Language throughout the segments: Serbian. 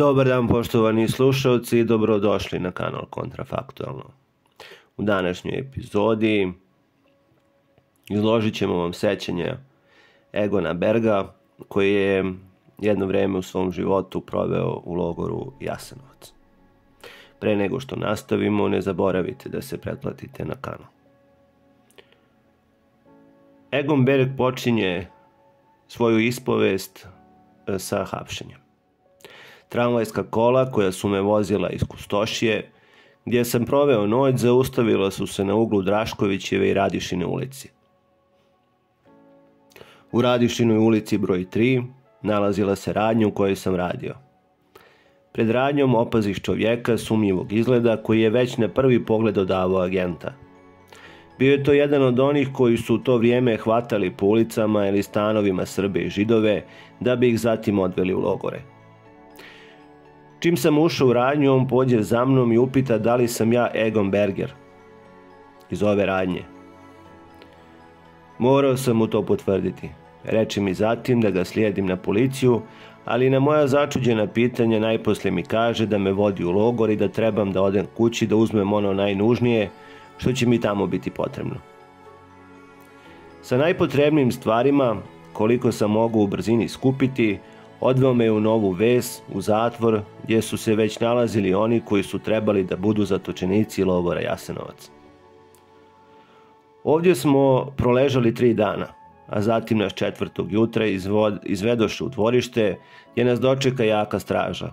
Dobar dan poštovani slušalci i dobrodošli na kanal Kontrafaktualno. U današnjoj epizodi izložit ćemo vam sećanje Egona Berga koji je jedno vreme u svom životu proveo u logoru Jasenovac. Pre nego što nastavimo, ne zaboravite da se pretplatite na kanal. Egon Berg počinje svoju ispovest sa hapšenjem. Tramvajska kola koja su me vozila iz Kustošije, gdje sam proveo noć, zaustavila su se na uglu Draškovićeve i Radišine ulici. U Radišinoj ulici broj 3 nalazila se radnja u kojoj sam radio. Pred radnjom opaziš čovjeka sumnjivog izgleda koji je već na prvi pogled odavao agenta. Bio je to jedan od onih koji su u to vrijeme hvatali po ulicama ili stanovima Srbe i Židove da bi ih zatim odveli u logore. Čim sam ušao u radnju, on pođe za mnom i upita da li sam ja Egon Berger iz ove radnje. Morao sam mu to potvrditi. Reče mi zatim da ga slijedim na policiju, ali na moja začuđena pitanja najposlije mi kaže da me vodi u logor i da trebam da odem kući da uzmem ono najnužnije što će mi tamo biti potrebno. Sa najpotrebnijim stvarima, koliko sam mogao u brzini skupiti, odveo me u Novu Ves, u zatvor, gdje su se već nalazili oni koji su trebali da budu zatočenici logora Jasenovac. Ovdje smo proležali 3 dana, a zatim nas 4. jutra izvedoše u dvorište gdje nas dočeka jaka straža.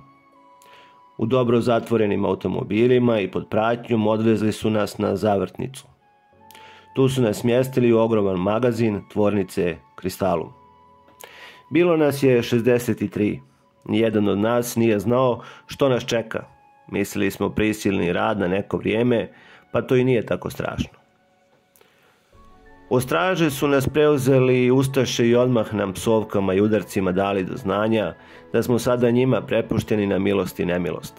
U dobro zatvorenim automobilima i pod pratnjom odvezli su nas na zavrtnicu. Tu su nas smjestili u ogroman magazin tvornice Kristalum. Bilo nas je 63. Nijedan od nas nije znao što nas čeka. Mislili smo prisilni rad na neko vrijeme, pa to i nije tako strašno. Od straže su nas preuzeli Ustaše i odmah nam psovkama i udarcima dali do znanja da smo sada njima prepušteni na milost i nemilost.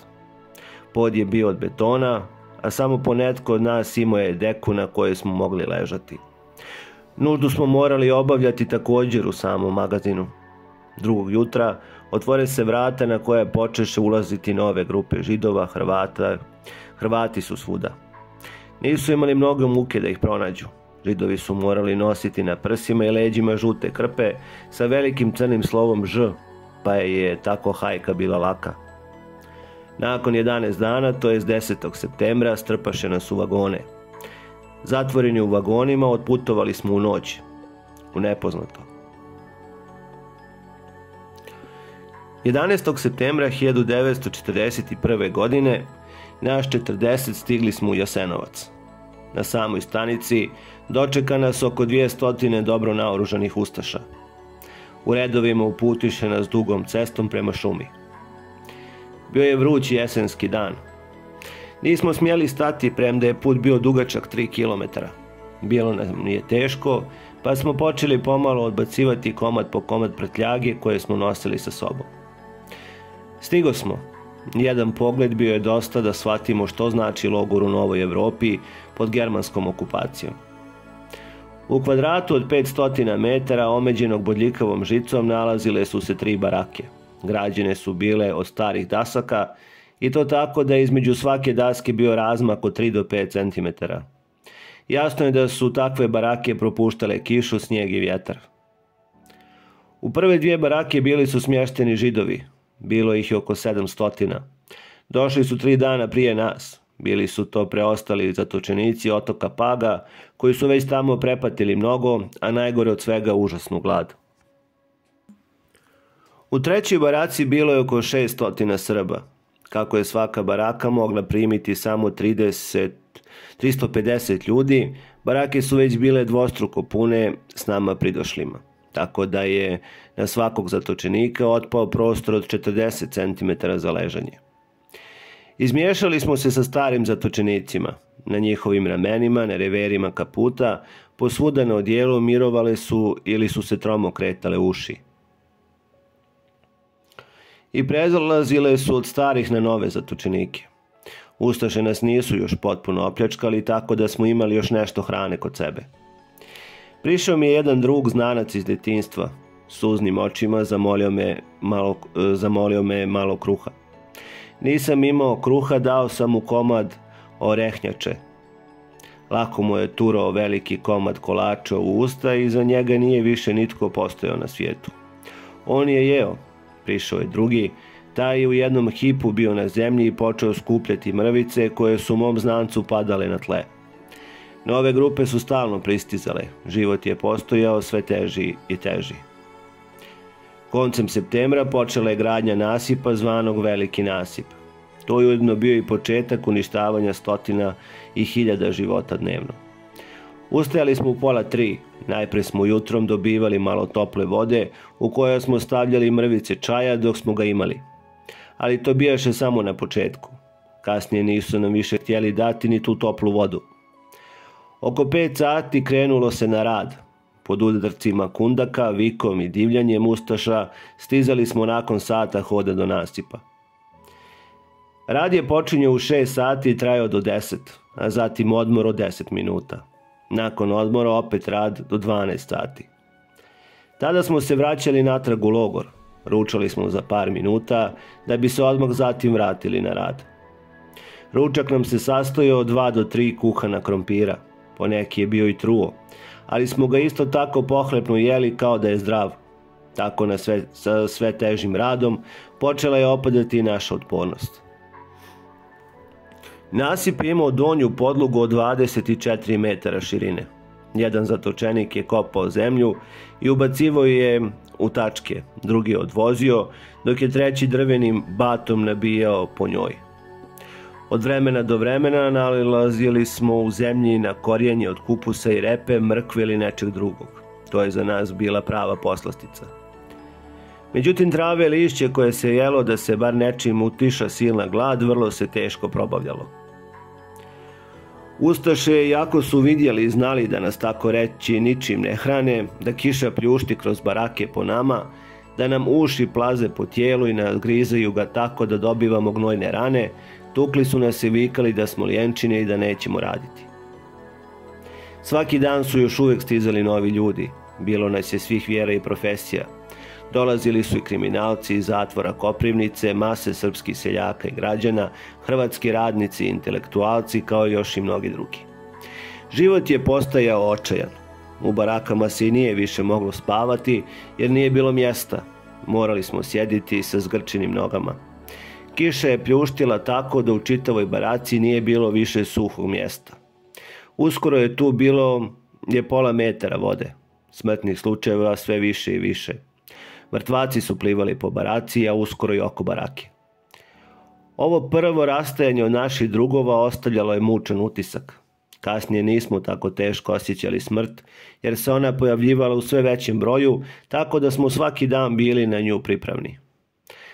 Pod je bio od betona, a samo ponetko od nas imao je deku na kojoj smo mogli ležati. Nuždu smo morali obavljati također u samom magazinu. 2. jutra otvore se vrata na koje počeše ulaziti nove grupe Židova, Hrvata. Hrvati su svuda. Nisu imali mnogo muke da ih pronađu. Židovi su morali nositi na prsima i leđima žute krpe sa velikim crnim slovom Ž, pa je tako hajka bila laka. Nakon 11 dana, to je 10. septembra, strpaše nas u vagone. Zatvoreni u vagonima, otputovali smo u noć, u nepoznato. 11. septembra 1941. godine, naš 40 stigli smo u Jasenovac. Na samoj stanici dočeka nas oko 200 dobro naoružanih ustaša. U redovima uputiše nas dugom cestom prema šumi. Bio je vruć jesenski dan. Nismo smjeli stati premda je put bio dugačak 3 kilometara. Bilo nam nije teško, pa smo počeli pomalo odbacivati komad po komad prtljage koje smo nosili sa sobom. Stigo smo. Jedan pogled bio je dosta da shvatimo što znači logor u Novoj Evropi pod germanskom okupacijom. U kvadratu od 500 metara omeđenog bodljikavom žicom nalazile su se 3 barake. Građene su bile od starih dasaka i to tako da je između svake daske bio razmak od 3 do 5 cm. Jasno je da su takve barake propuštale kišu, snijeg i vjetar. U prve 2 barake bili su smješteni Židovi. Bilo ih je oko 700. Došli su 3 dana prije nas. Bili su to preostali zatočenici otoka Paga, koji su već tamo prepatili mnogo, a najgore od svega užasnu glad. U 3. baraci bilo je oko 600 Srba. Kako je svaka baraka mogla primiti samo 350 ljudi, barake su već bile dvostruko pune s nama pridošlima, tako da je na svakog zatočenika otpao prostor od 40 cm za ležanje. Izmiješali smo se sa starim zatočenicima. Na njihovim ramenima, na reverima kaputa, posvuda na odijelu mirovale su ili su se tromo kretale uši. I prelazile su od starih na nove zatočenike. Ustaše nas nisu još potpuno opljačkali, tako da smo imali još nešto hrane kod sebe. Prišao mi je jedan drug znanac iz detinjstva. Suznim očima zamolio me malo kruha. Nisam imao kruha, dao sam mu komad orehnjače. Lako mu je turao veliki komad kolača u usta i za njega nije više nitko postojao na svijetu. On je jeo, prišao je drugi, taj je u jednom hipu bio na zemlji i počeo skupljati mrvice koje su mom znancu padale na tle. Nove grupe su stalno pristizale, život je postojao sve teži i teži. Koncem septembra počela je gradnja nasipa zvanog Veliki nasip. To je ujedno bio i početak uništavanja stotina i hiljada života dnevno. Ustajali smo u 2:30, najpre smo jutrom dobivali malo tople vode u kojoj smo stavljali mrvice čaja dok smo ga imali. Ali to bijaše samo na početku. Kasnije nisu nam više htjeli dati ni tu toplu vodu. Oko 5 sati krenulo se na rad. Pod udarcima kundaka, vikom i divljanjem ustaša stizali smo nakon sata hoda do nasipa. Rad je počinjao u 6 sati i trajao do 10, a zatim odmor od 10 minuta. Nakon odmora opet rad do 12 sati. Tada smo se vraćali natrag u logor. Ručali smo za par minuta da bi se odmah zatim vratili na rad. Ručak nam se sastojao od 2 do 3 kuhana krompira. Poneki je bio i truo, ali smo ga isto tako pohlepno jeli kao da je zdrav. Tako sa sve težim radom počela je opadati i naša otpornost. Nasip je imao donju podlogu od 24 metara širine. Jedan zatočenik je kopao zemlju i ubacivao je u tačke, drugi je odvozio, dok je treći drvenim batom nabijao po njoj. Od vremena do vremena nalazili smo u zemlji na korijenje od kupusa i repe, mrkve ili nečeg drugog. To je za nas bila prava poslastica. Međutim, trave i lišće koje se jelo da se bar nečim utiša silna glad, vrlo se teško probavljalo. Ustaše, jako su vidjeli i znali da nas tako reći ničim ne hrane, da kiša pljušti kroz barake po nama, da nam uši plaze po tijelu i nas grizaju ga tako da dobivamo gnojne rane, tukli su nas i vikali da smo lijenčine i da nećemo raditi. Svaki dan su još uvijek stizali novi ljudi, bilo nas je svih vjera i profesija. Dolazili su i kriminalci iz zatvora Koprivnice, mase srpskih seljaka i građana, hrvatski radnici i intelektualci, kao i još i mnogi drugi. Život je postajao očajan. U barakama se i nije više moglo spavati jer nije bilo mjesta. Morali smo sjediti sa zgrčenim nogama. Kiša je pljuštila tako da u čitavoj baraci nije bilo više suhog mjesta. Uskoro je tu bilo pola metara vode. Smrtnih slučajeva sve više i više. Mrtvaci su plivali po baraci, a uskoro i oko barake. Ovo prvo rastajanje od naših drugova ostavljalo je mučan utisak. Kasnije nismo tako teško osjećali smrt, jer se ona pojavljivala u sve većem broju, tako da smo svaki dan bili na nju pripravni.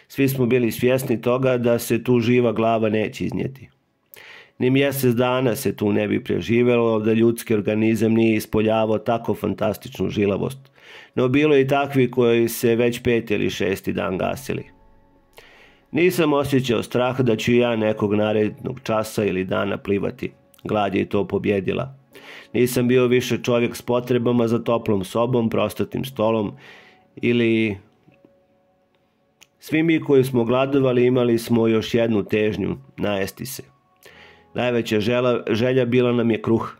Svi smo bili svjesni toga da se tu živa glava neće iznijeti. Ni mjesec dana se tu ne bi preživjelo da ljudski organizam nije ispoljavao tako fantastičnu žilavost, no bilo je i takvi koji se već 5. ili 6. dan gasili. Nisam osjećao strah da ću ja nekog narednog časa ili dana plivati. Glad je i to pobjedila. Nisam bio više čovjek s potrebama za toplom sobom, prostatim stolom ili... Svi mi koji smo gladovali imali smo još jednu težnju, najesti se. Najveća želja bila nam je kruh.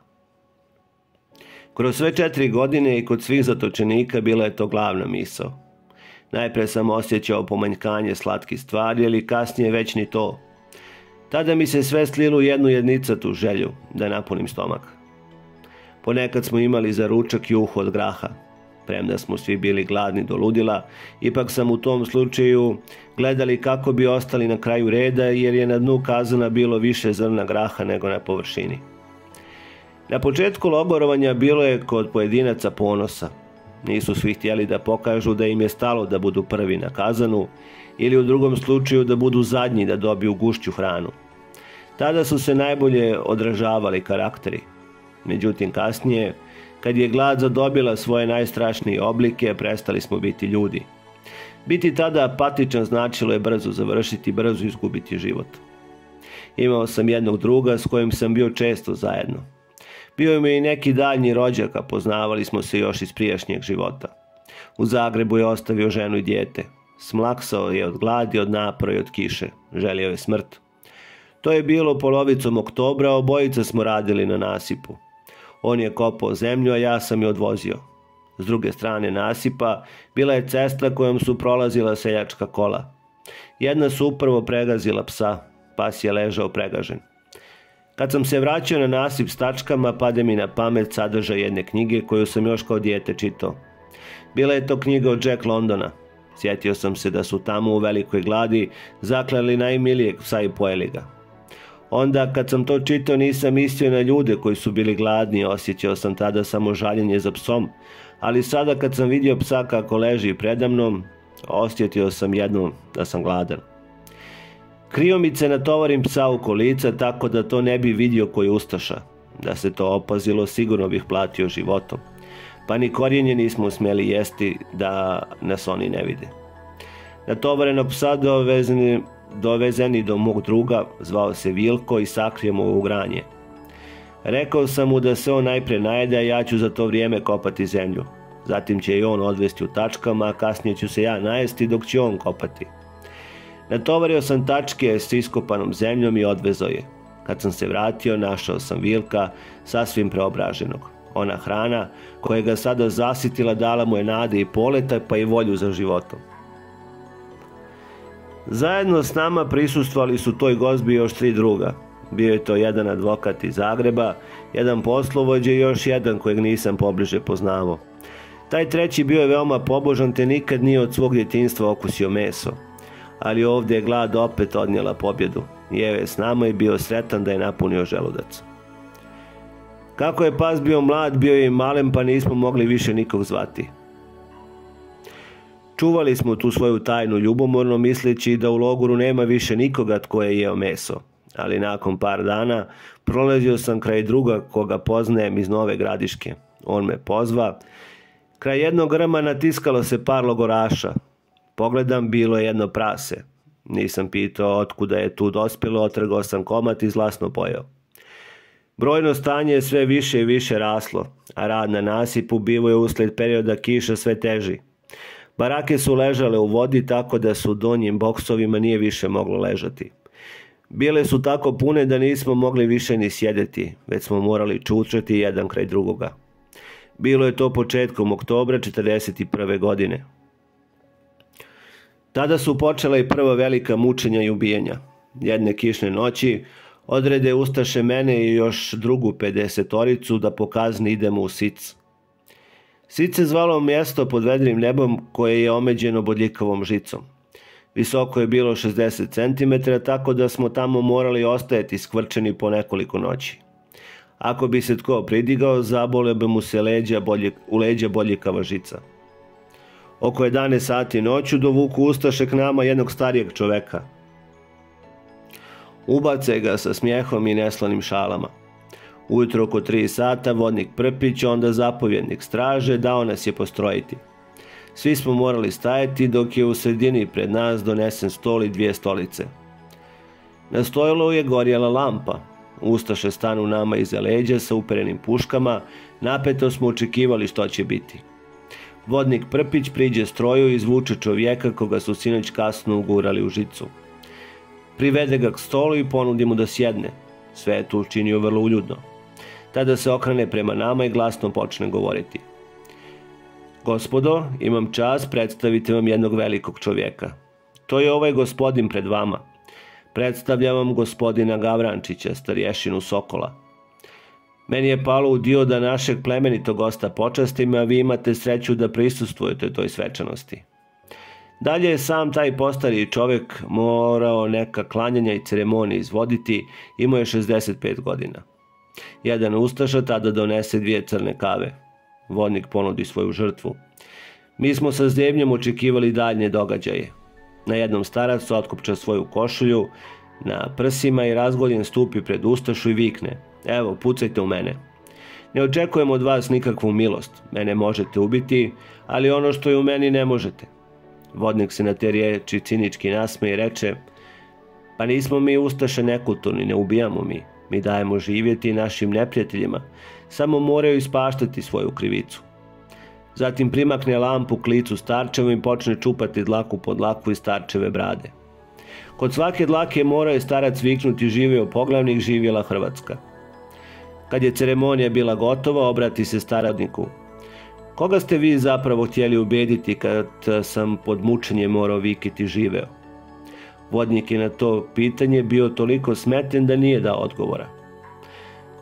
Kroz sve 4 godine i kod svih zatočenika bila je to glavna misao. Najpre sam osjećao pomanjkanje slatkih stvari, ali kasnije već ni to. Tada mi se sve slilo u jednu jednicatu želju da napunim stomak. Ponekad smo imali za ručak juhu od graha. Premda smo svi bili gladni do ludila, ipak sam u tom slučaju gledali kako bi ostali na kraju reda, jer je na dnu kazana bilo više zrna graha nego na površini. Na početku logorovanja bilo je kod pojedinaca ponosa. Nisu svi htjeli da pokažu da im je stalo da budu prvi na kazanu ili u drugom slučaju da budu zadnji da dobiju gušću hranu. Tada su se najbolje odražavali karakteri. Međutim, kasnije, kad je glad zadobila svoje najstrašnije oblike, prestali smo biti ljudi. Biti tada apatičan značilo je brzo završiti, brzo izgubiti život. Imao sam jednog druga s kojim sam bio često zajedno. Bio mi i neki daljnji rođak, a poznavali smo se još iz prijašnjeg života. U Zagrebu je ostavio ženu i dijete. Smlaksao je od gladi, od napora i od kiše. Želio je smrt. To je bilo polovicom oktobra, obojica smo radili na nasipu. On je kopao zemlju, a ja sam je odvozio. S druge strane nasipa bila je cesta kojom su prolazila seljačka kola. Jedna su upravo pregazila psa, pas je ležao pregažen. Kad sam se vraćao na nasip s tačkama, pade mi na pamet sadržaj jedne knjige koju sam još kao dijete čitao. Bila je to knjiga od Jack Londona. Sjetio sam se da su tamo u velikoj gladi zaklali najmilijeg psa i pojeli ga. Onda kad sam to čitao nisam mislio na ljude koji su bili gladni, osjećao sam tada samo žaljenje za psom, ali sada kad sam vidio psa kako leži predamnom, osjetio sam jednom da sam gladan. Kriomice natovarim psa u kolica tako da to ne bi vidio koji ustaša. Da se to opazilo sigurno bih platio životom. Pa ni korijenje nismo smjeli jesti da nas oni ne vide. Natovareno psa dovezeni do mog druga, zvao se Vilko, i sakrijemo u granje. Rekao sam mu da se on najpre najede, a ja ću za to vrijeme kopati zemlju. Zatim će i on odvesti u tačkama, a kasnije ću se ja najesti dok će on kopati. Natovario sam tačke s iskopanom zemljom i odvezao je. Kad sam se vratio, našao sam Vilka, sasvim preobraženog. Ona hrana koja ga sada zasitila dala mu je nade i poleta, pa i volju za životom. Zajedno s nama prisustvali su toj gozbi još tri druga. Bio je to jedan advokat iz Zagreba, jedan poslovođa i još jedan kojeg nisam pobliže poznavao. Taj treći bio je veoma pobožan te nikad nije od svog djetinjstva okusio meso. Ali ovdje je glad opet odnijela pobjedu. Jeo je s nama i bio sretan da je napunio želudac. Kako je pas bio mlad, bio je i malen, pa nismo mogli više nikog zvati. Čuvali smo tu svoju tajnu ljubomorno, misleći da u logoru nema više nikoga tko je jeo meso. Ali nakon par dana prolazio sam kraj druga koga poznajem iz Nove Gradiške. On me pozva. Kraj jednog grma natiskalo se par logoraša. Pogledam, bilo je jedno prase. Nisam pitao otkuda je tu dospjelo, otrgao sam komad i zlasno pojeo. Brojno stanje je sve više i više raslo, a rad na nasipu bivo je usled perioda kiša sve teži. Barake su ležale u vodi tako da su u donjim boksovima nije više moglo ležati. Bile su tako pune da nismo mogli više ni sjedeti, već smo morali čučati jedan kraj drugoga. Bilo je to početkom oktobra 1941. godine. Tada su počela i prva velika mučenja i ubijenja. Jedne kišne noći odrede Ustaše mene i još drugu 50-oricu da po kazni idemo u Sic. Sic se zvalo mjesto pod vedrim nebom koje je omeđeno bodljikavom žicom. Visoko je bilo 60 cm, tako da smo tamo morali ostajati skvrčeni po nekoliko noći. Ako bi se tko pridigao, zabole bi mu se u leđa bodljikava žica. Oko 11 sati noću dovuku Ustaše k nama jednog starijeg čoveka. Ubace ga sa smijehom i neslanim šalama. Ujutro oko 3 sata vodnik Prpić, onda zapovjednik straže, dao nas je postrojiti. Svi smo morali stajati dok je u sredini pred nas donesen stol i 2 stolice. Na stojlu je gorjela lampa. Ustaše stanu nama iza leđa sa uperenim puškama, napeto smo očekivali što će biti. Vodnik Prpić priđe stroju i izvuče čovjeka koga su sinoć kasno ugurali u žicu. Privede ga k stolu i ponudi mu da sjedne. Sve je to učinio vrlo uljudno. Tada se okrene prema nama i glasno počne govoriti. Gospodo, imam čast predstaviti vam jednog velikog čovjeka. To je ovaj gospodin pred vama. Predstavljam vam gospodina Gavrančića, starješinu Sokola. Meni je palo u dio da našeg plemenitog gosta počastim, a vi imate sreću da prisustvujete toj svečanosti. Dalje je sam taj postariji čovjek morao neka klanjanja i ceremonije izvoditi, imao je 65 godina. Jedan Ustaša tada donese 2 crne kave. Vodnik ponudi svoju žrtvu. Mi smo sa zebnjom očekivali daljnje događaje. Na jednom starac otkopča svoju košulju na prsima i razgoljen stupi pred Ustašu i vikne: evo, pucajte u mene. Ne očekujem od vas nikakvu milost, mene možete ubiti, ali ono što je u meni ne možete. Vodnik se na te riječi cinički nasme i reče: pa nismo mi Ustaše nekulturni, ne ubijamo mi. Mi dajemo živjeti našim neprijateljima, samo moraju ispaštati svoju krivicu. Zatim primakne lampu k licu starčevu i počne čupati dlaku po dlaku iz starčeve brade. Kod svake dlake morao je starac viknuti živeo poglavnik, živjela Hrvatska. Kad je ceremonija bila gotova, obrati se staradniku. Koga ste vi zapravo htjeli ubediti kad sam pod mučenjem morao vikiti živeo? Vodnik je na to pitanje bio toliko smeten da nije dao odgovora.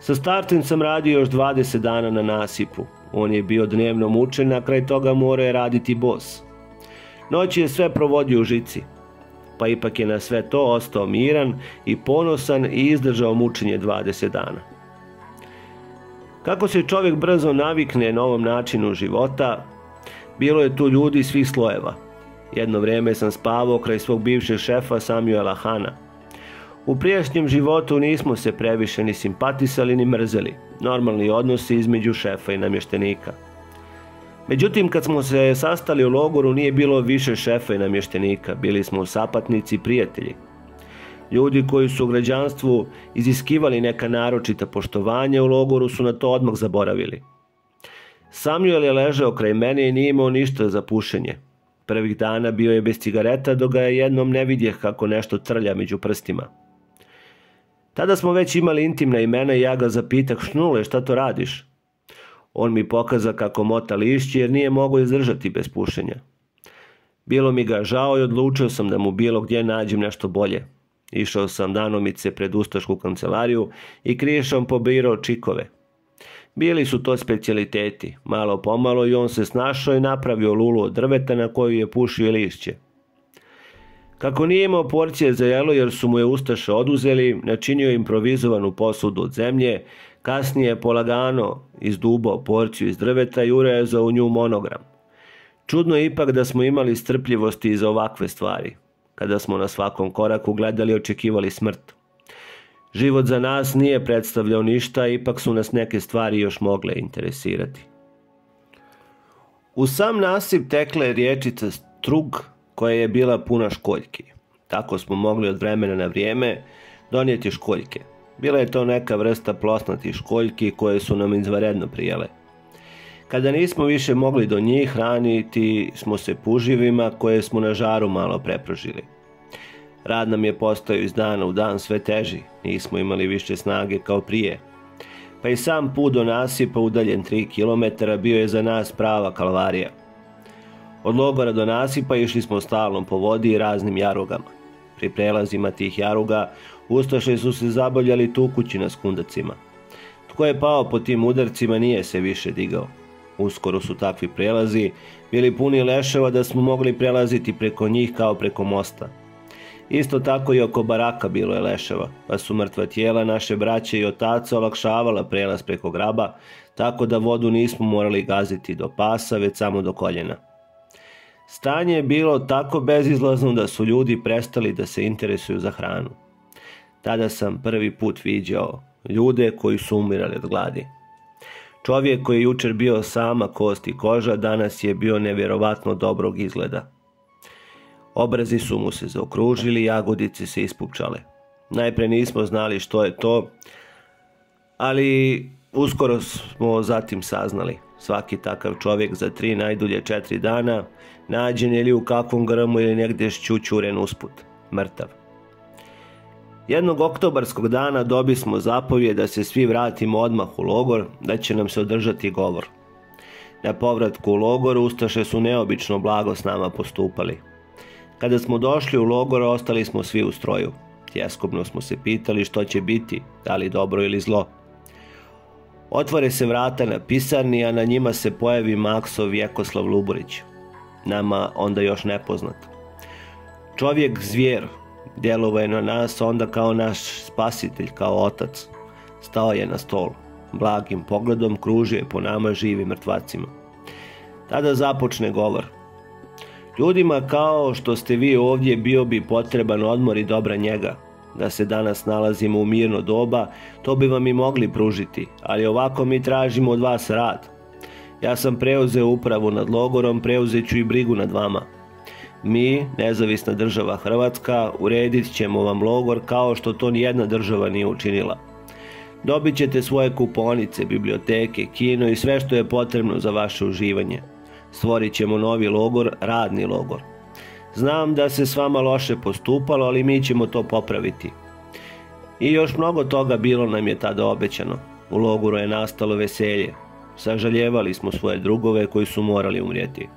Sa starcem sam radio još 20 dana na nasipu. On je bio dnevno mučen, a kraj toga morao je raditi bos. Noći je sve provodio u žici. Pa ipak je na sve to ostao miran i ponosan i izdržao mučenje 20 dana. Kako se čovjek brzo navikne na ovom načinu života, bilo je tu ljudi svih slojeva. Jedno vrijeme sam spavao kraj svog bivšeg šefa Samuela Hanna. U prijašnjem životu nismo se previše ni simpatisali ni mrzeli, normalni odnosi između šefa i namještenika. Međutim, kad smo se sastali u logoru nije bilo više šefa i namještenika, bili smo sapatnici i prijatelji. Ljudi koji su u građanstvu iziskivali neka naročita poštovanja u logoru su na to odmah zaboravili. Samuel je ležao kraj mene i nije imao ništa za pušenje. Prvih dana bio je bez cigareta dok ga je jednom ne vidjeh kako nešto trlja među prstima. Tada smo već imali intimna imena i ja ga zapitah: Šnule, šta to radiš? On mi pokaza kako mota lišće jer nije mogao izdržati bez pušenja. Bilo mi ga žao i odlučio sam da mu bilo gdje nađem nešto bolje. Išao sam danomice pred ustašku kancelariju i krišom pobirao čikove. Bili su to specijaliteti, malo pomalo i on se snašao i napravio lulu od drveta na koju je pušio lišće. Kako nije imao porcije za jelo jer su mu je ustaše oduzeli, načinio je improvizovanu posudu od zemlje, kasnije je polagano izdubao porciju iz drveta i urezao u nju monogram. Čudno je ipak da smo imali strpljivosti i za ovakve stvari. Kada smo na svakom koraku gledali i očekivali smrt. Život za nas nije predstavljao ništa, ipak su nas neke stvari još mogle interesirati. U sam nasip tekla je riječica Strug koja je bila puna školjki. Tako smo mogli od vremena na vrijeme donijeti školjke. Bila je to neka vrsta plosnatih školjki koje su nam izvanredno prijele. Kada nismo više mogli do njih, hraniti smo se puživima koje smo na žaru malo preprožili. Rad nam je postao iz dana u dan sve teži, nismo imali više snage kao prije. Pa i sam put do nasipa udaljen 3 kilometara bio je za nas prava kalvarija. Od logora do nasipa išli smo stalno po vodi i raznim jarugama. Pri prelazima tih jaruga ustaše su se zabavljali tukućima s kundacima. Tko je pao po tim udarcima nije se više digao. Uskoro su takvi prelazi bili puni leševa da smo mogli prelaziti preko njih kao preko mosta. Isto tako i oko baraka bilo je leševa, pa su mrtva tijela naše braće i otaca olakšavala prelaz preko graba, tako da vodu nismo morali gaziti do pasa, već samo do koljena. Stanje je bilo tako bezizlazno da su ljudi prestali da se interesuju za hranu. Tada sam prvi put viđao ljude koji su umirali od gladi. Čovjek koji je jučer bio sama kost i koža, danas je bio nevjerovatno dobrog izgleda. Obrazi su mu se zaokružili, jagodice se ispupčale. Najpre nismo znali što je to, ali uskoro smo zatim saznali. Svaki takav čovjek za 3, najdulje 4 dana, nađen ili u kakvom grmu ili negdje šćućuren usput, mrtav. Jednog oktobarskog dana dobismo zapovijed da se svi vratimo odmah u logor, da će nam se održati govor. Na povratku u logor ustaše su neobično blago s nama postupali. Kada smo došli u logor ostali smo svi u stroju. Tjeskobno smo se pitali što će biti, da li dobro ili zlo. Otvore se vrata na pisarni, a na njima se pojavi Maksov Vjekoslav Luburić, nama onda još nepoznat. Čovjek zvijer. Djelovao je na nas onda kao naš spasitelj, kao otac. Stao je na stol. Blagim pogledom kružio je po nama, živim mrtvacima. Tada započne govor. Ljudima kao što ste vi ovdje bio bi potreban odmor i dobra njega. Da se danas nalazimo u mirno doba, to bi vam i mogli pružiti, ali ovako mi tražimo od vas rad. Ja sam preuzeo upravu nad logorom, preuzet ću i brigu nad vama. Mi, nezavisna država Hrvatska, uredit ćemo vam logor kao što to nijedna država nije učinila. Dobit ćete svoje kupaonice, biblioteke, kino i sve što je potrebno za vaše uživanje. Stvorit ćemo novi logor, radni logor. Znam da se s vama loše postupalo, ali mi ćemo to popraviti. I još mnogo toga bilo nam je tada obećano. U logoru je nastalo veselje. Sažaljevali smo svoje drugove koji su morali umrijeti.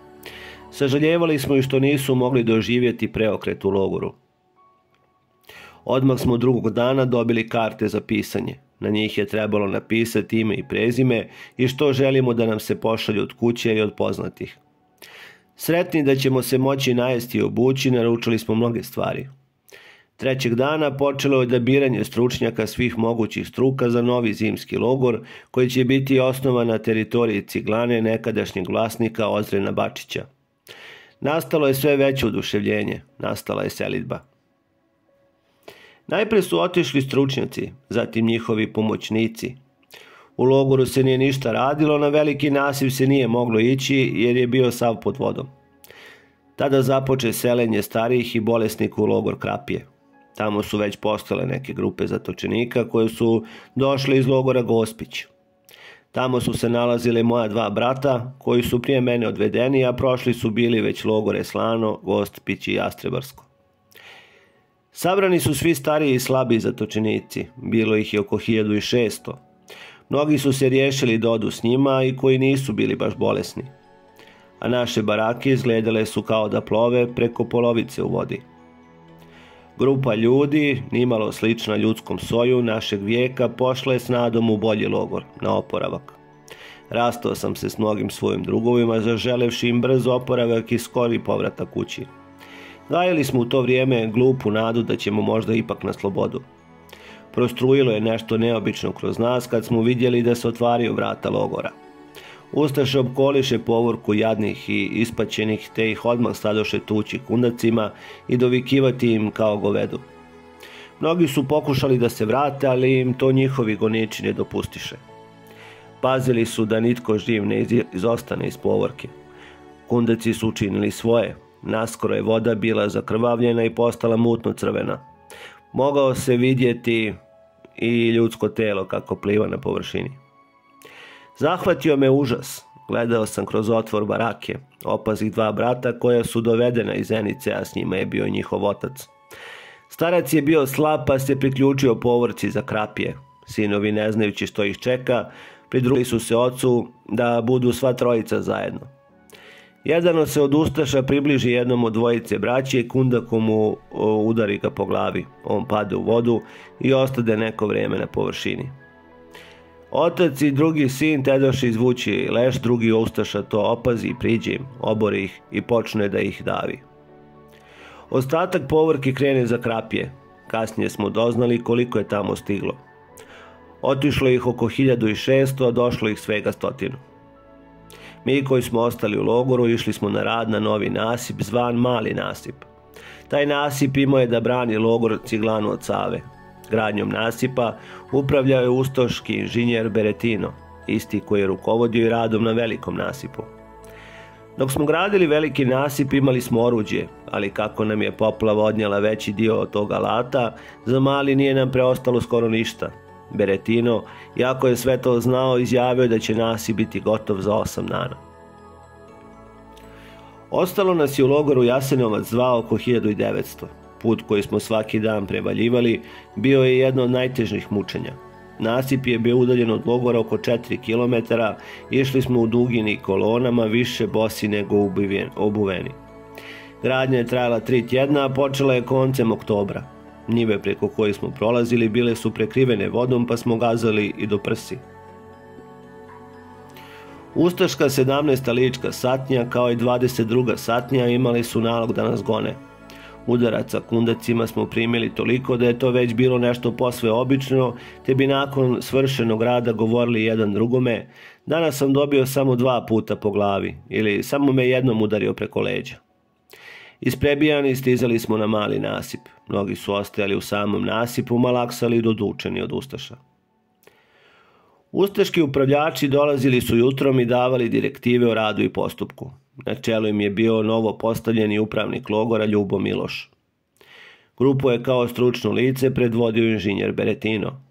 Sažaljevali smo i što nisu mogli doživjeti preokret u logoru. Odmah smo drugog dana dobili karte za pisanje. Na njih je trebalo napisati ime i prezime i što želimo da nam se pošalju od kuće i od poznatih. Sretni da ćemo se moći najesti i obući, naručili smo mnoge stvari. Trećeg dana počelo je odabiranje stručnjaka svih mogućih struka za novi zimski logor koji će biti osnovan na teritoriji Ciglane nekadašnjeg vlasnika Ozrena Bačića. Nastalo je sve veće oduševljenje, nastala je selidba. Najpre su otišli stručnjaci, zatim njihovi pomoćnici. U logoru se nije ništa radilo, na veliki nasiv se nije moglo ići jer je bio sav pod vodom. Tada započe selenje starijih i bolesnika u logor Krapije. Tamo su već postale neke grupe zatočenika koje su došle iz logora Gospić. Tamo su se nalazile moja dva brata koji su prije mene odvedeni, a prošli su bili već logore Slano, Gospić i Jastrebarsko. Sabrani su svi stariji i slabiji zatočenici, bilo ih je oko 1600. Mnogi su se riješili da odu s njima i koji nisu bili baš bolesni. A naše barake izgledale su kao da plove preko polovice u vodi. Grupa ljudi, nimalo slična ljudskom soju našeg vijeka, pošla je s nadom u bolji logor, na oporavak. Rastao sam se s mnogim svojim drugovima, zaželevši im brz oporavak i skori povratak kući. Gajili smo u to vrijeme glupu nadu da ćemo možda ipak na slobodu. Prostrujilo je nešto neobično kroz nas kad smo vidjeli da se otvaraju vrata logora. Ustaše opkoliše povorku jadnih i ispaćenih te ih odmah stadoše tući kundacima i dovikivati im kao govedu. Mnogi su pokušali da se vrate, ali im to njihovi goniči ne dopustiše. Pazili su da nitko živ ne izostane iz povorke. Kundaci su učinili svoje. Naskoro je voda bila zakrvavljena i postala mutno crvena. Mogao se vidjeti i ljudsko telo kako pliva na površini. Zahvatio me užas. Gledao sam kroz otvor barake, opazih dva brata koja su dovedena iz Zenice, a s njima je bio njihov otac. Starac je bio slab pa se priključio povorci za Krapije. Sinovi, ne znajući što ih čeka, pridružili su se ocu da budu sva trojica zajedno. Jedan se od Ustaša približi jednom od dvojice braće i kundakom mu udari ga po glavi. On pade u vodu i ostade neko vrijeme na površini. Otac i drugi sin tedoše izvući leš, drugi Ustaša to opazi i priđe im, obori ih i počne da ih davi. Ostatak povorke krene za Krapije. Kasnije smo doznali koliko je tamo stiglo. Otišlo ih oko 1600, a došlo ih svega 100. Mi koji smo ostali u logoru išli smo na rad na novi nasip, zvan Mali nasip. Taj nasip imao je da brani logor Ciglanu od Save. Gradnjom nasipa upravljao je ustaški inženjer Beretino, isti koji je rukovodio i radom na velikom nasipu. Dok smo gradili veliki nasip imali smo oruđe, ali kako nam je poplava odnijela veći dio od tog alata, za mali nije nam preostalo skoro ništa. Beretino, jako je sve to znao, izjavio da će nasip biti gotov za 8 dana. Ostalo nas je u logoru Jasenovac 2 oko 1900. Put koji smo svaki dan prevaljivali bio je jedno od najtežnijih mučenja. Nasip je bio udaljen od logora oko 4 km, išli smo u dugini kolonama, više bosi nego obuveni. Gradnja je trajala 3 tjedna, a počela je koncem oktobra. Njive preko koje smo prolazili bile su prekrivene vodom pa smo gazali i do prsi. Ustaška 17. lička satnja kao i 22. satnja imali su nalog da nas gone. Udaraca kundacima smo primili toliko da je to već bilo nešto posve obično, te bi nakon svršenog rada govorili jedan drugome: danas sam dobio samo 2 puta po glavi, ili samo me jednom udario preko leđa. Isprebijani stizali smo na mali nasip. Mnogi su ostajali u samom nasipu, malaksali i dodučeni od Ustaša. Ustaški upravljači dolazili su jutrom i davali direktive o radu i postupku. Na čelu im je bio novo postavljeni upravnik logora Ljubo Miloš. Grupu je kao stručno lice predvodio inženjer Beretino.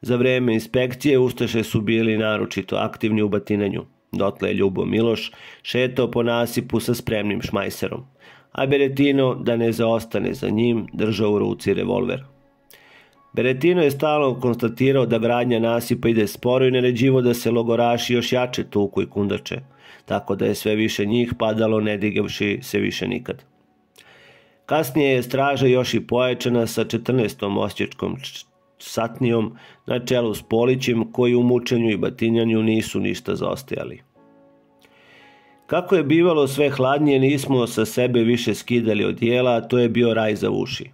Za vreme inspekcije Ustaše su bili naročito aktivni u batinanju. Dotle je Ljubo Miloš šetao po nasipu sa spremnim šmajserom, a Beretino, da ne zaostane za njim, držao u ruci revolver. Beretino je stalno konstatirao da gradnja nasipa ide sporo i naređivo da se logoraši još jače tuku i kundače, tako da je sve više njih padalo ne digavši se više nikad. Kasnije je straža još i pojačana sa 14. osječkom satnijom na čelu s Polićem, koji u mučenju i batinjanju nisu ništa zaostajali. Kako je bivalo sve hladnije, nismo sa sebe više skidali odijela, a to je bio raj za uši.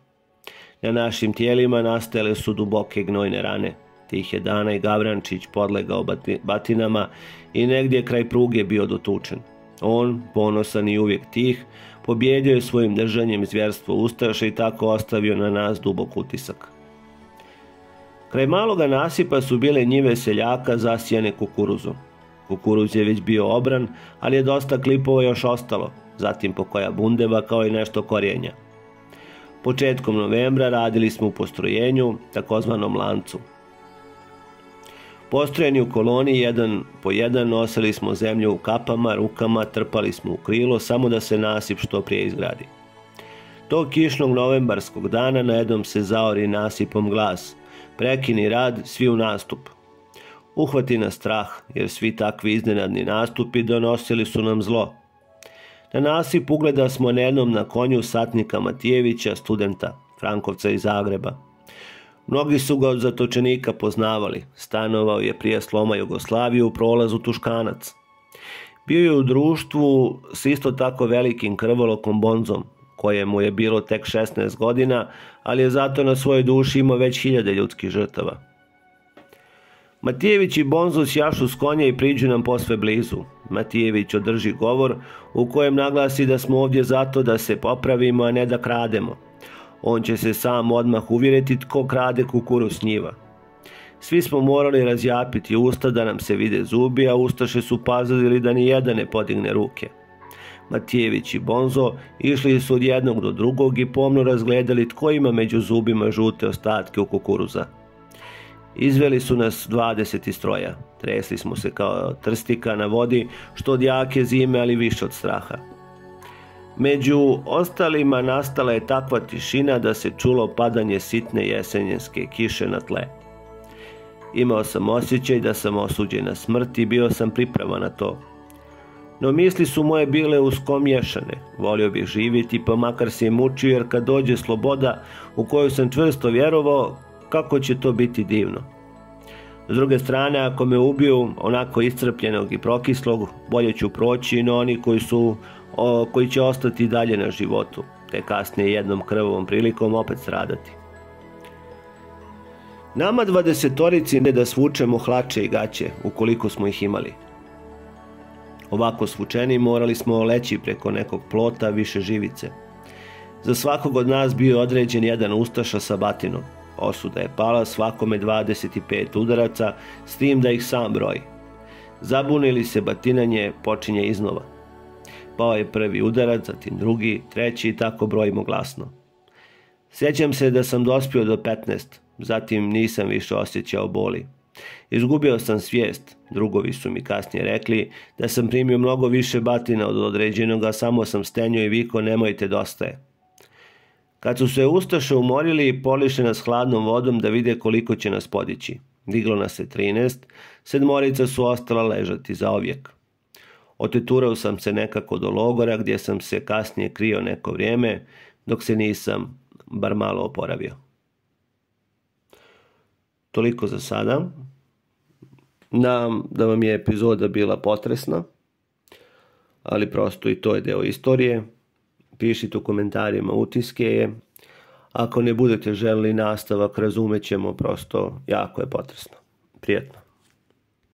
Na našim tijelima nastajale su duboke gnojne rane. Tih je dana i Gavrančić podlegao batinama i negdje kraj pruge bio dotučen. On, ponosan i uvijek tih, pobjedio je svojim držanjem zvjerstvo Ustaše i tako ostavio na nas dubok utisak. Kraj maloga nasipa su bile njive seljaka zasijane kukuruzom. Kukuruz je već bio obran, ali je dosta klipova još ostalo, zatim pokoja bundeva kao i nešto korijenja. Početkom novembra radili smo u postrojenju, takozvanom lancu. Postrojeni u koloni jedan po jedan nosili smo zemlju u kapama, rukama, trpali smo u krilo, samo da se nasip što prije izgradi. Tog kišnog novembarskog dana najednom se zaori nasipom glas: prekini rad, svi u nastup. Uhvati nas strah, jer svi takvi iznenadni nastupi donosili su nam zlo. Na nasip ugleda smo nejednom na konju satnika Matijevića, studenta Frankovca iz Zagreba. Mnogi su ga od zatočenika poznavali, stanovao je prije sloma Jugoslavije u prolazu Tuškanac. Bio je u društvu s isto tako velikim krvolokom Bonzom, kojemu je bilo tek 16 godina, ali je zato na svojoj duši imao već 1000 ljudskih žrtava. Matijević i Bonzo sjašu s konja i priđu nam posve blizu. Matijević održi govor u kojem naglasi da smo ovdje zato da se popravimo, a ne da krademo. On će se sam odmah uvjeriti tko krade kukuruz s njiva. Svi smo morali razjapiti usta da nam se vide zubi, a Ustaše su pazili da ni jedan ne podigne ruke. Matijević i Bonzo išli su od jednog do drugog i pomno razgledali tko ima među zubima žute ostatke u kukuruza. Izveli su nas 20 iz stroja. Tresli smo se kao trstika na vodi, što od jake zime, ali više od straha. Među ostalima nastala je takva tišina da se čulo padanje sitne jesenjenske kiše na tle. Imao sam osjećaj da sam osuđen na smrt i bio sam pripravan na to. No misli su moje bile uskomješane, volio bih živjeti pa makar se i mučio, jer kad dođe sloboda u koju sam čvrsto vjerovao, kako će to biti divno. S druge strane, ako me ubiju onako iscrpljenog i prokislog, bolje ću proći no oni koji će ostati dalje na životu, te kasnije jednom krvavom prilikom opet stradati. Nama 20-orici ne da svučemo hlače i gaće, ukoliko smo ih imali. Ovako svučeni morali smo leći preko nekog plota više živice. Za svakog od nas bio je određen jedan Ustaša sa batinom. Osuda je pala svakome 25 udaraca, s tim da ih sam broji. Zabunili se, batinanje počinje iznova. Pao je prvi udarac, zatim drugi, treći i tako brojimo glasno. Sjećam se da sam dospio do 15, zatim nisam više osjećao boli. Izgubio sam svijest, drugovi su mi kasnije rekli da sam primio mnogo više batina od određenoga, samo sam stenio i vikao: nemojte, dosta je. Kad su se Ustaše umorili i poliše nas hladnom vodom da vide koliko će nas podići. Diglo nas je 13, sedmorica su ostala ležati zaovijek. Oteturao sam se nekako do logora, gdje sam se kasnije krio neko vrijeme, dok se nisam bar malo oporavio. Toliko za sada. Nadam da vam je epizoda bila potresna, ali prosto i to je deo istorije. Pišite u komentarima utiske. Ako ne budete želili nastavak, razumećemo, prosto jako je potresno. Prijetno.